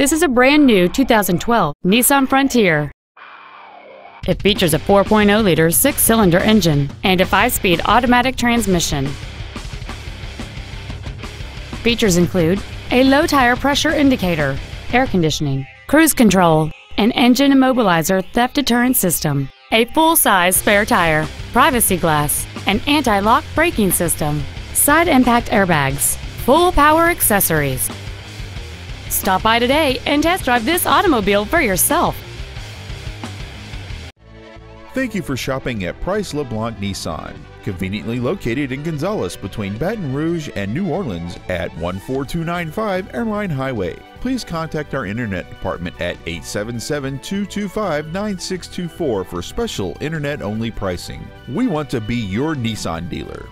This is a brand new 2012 Nissan Frontier. It features a 4.0-liter six-cylinder engine and a 5-speed automatic transmission. Features include a low-tire pressure indicator, air conditioning, cruise control, an engine immobilizer theft deterrent system, a full-size spare tire, privacy glass, an anti-lock braking system, side impact airbags, full power accessories. Stop by today and test drive this automobile for yourself. Thank you for shopping at Price LeBlanc Nissan, conveniently located in Gonzales between Baton Rouge and New Orleans at 14295 Airline Highway. Please contact our internet department at 877-225-9624 for special internet-only pricing. We want to be your Nissan dealer.